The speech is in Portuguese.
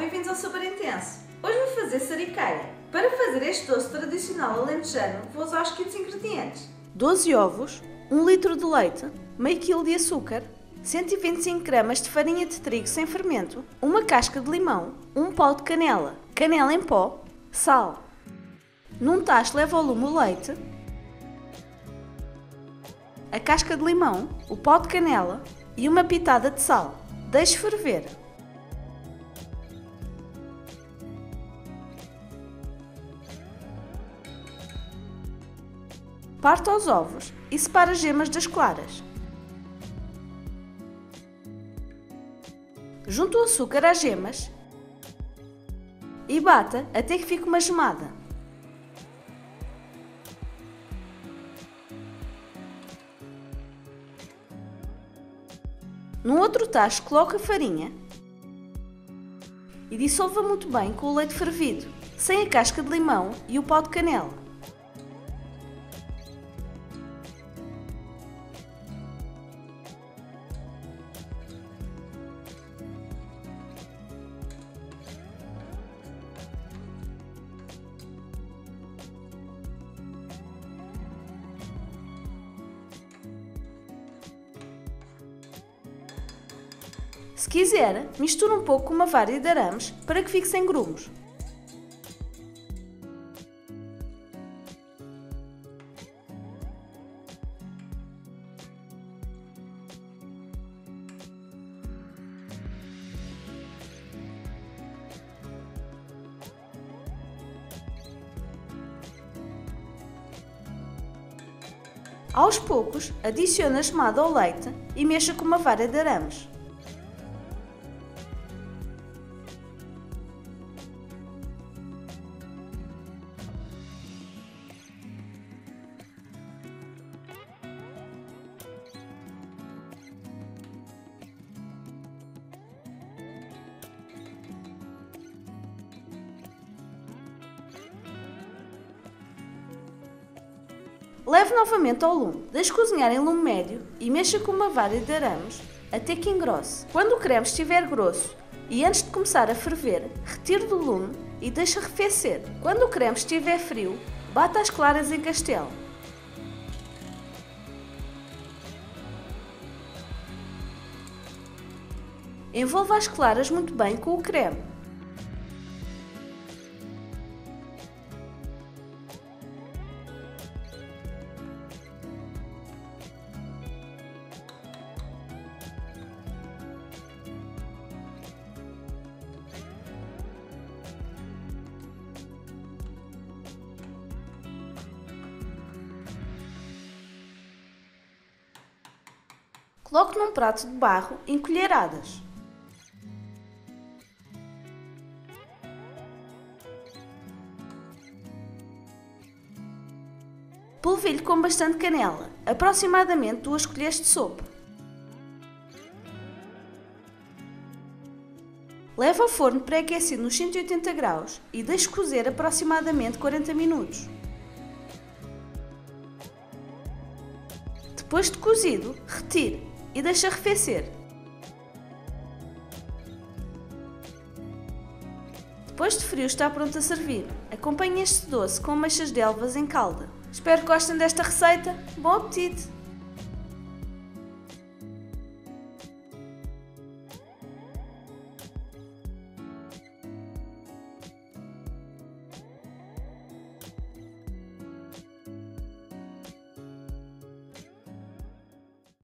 bem-vindos ao SaborIntenso! Hoje vou fazer sericaia. Para fazer este doce tradicional alentejano, vou usar os seguintes ingredientes: 12 ovos, 1 litro de leite, meio quilo de açúcar, 125 gramas de farinha de trigo sem fermento, uma casca de limão, 1 pau de canela, canela em pó, sal. Num tacho levo ao lume o leite, a casca de limão, o pau de canela e uma pitada de sal. Deixe ferver. Parta os ovos e separe as gemas das claras. Junte o açúcar às gemas e bata até que fique uma gemada. Num outro tacho, coloque a farinha e dissolva muito bem com o leite fervido, sem a casca de limão e o pó de canela. Se quiser, misture um pouco com uma vara de arames para que fique sem grumos. Aos poucos, adicione a gemada ao leite e mexa com uma vara de arames. Leve novamente ao lume, deixe cozinhar em lume médio e mexa com uma vara de arames até que engrosse. Quando o creme estiver grosso e antes de começar a ferver, retire do lume e deixe arrefecer. Quando o creme estiver frio, bata as claras em castelo. Envolva as claras muito bem com o creme. Coloque num prato de barro em colheradas. Polvilhe com bastante canela, aproximadamente 2 colheres de sopa. Leve ao forno pré-aquecido nos 180 graus e deixe cozer aproximadamente 40 minutos. Depois de cozido, retire e deixe arrefecer. Depois de frio está pronto a servir. Acompanhe este doce com ameixas de elvas em calda. Espero que gostem desta receita. Bom apetite!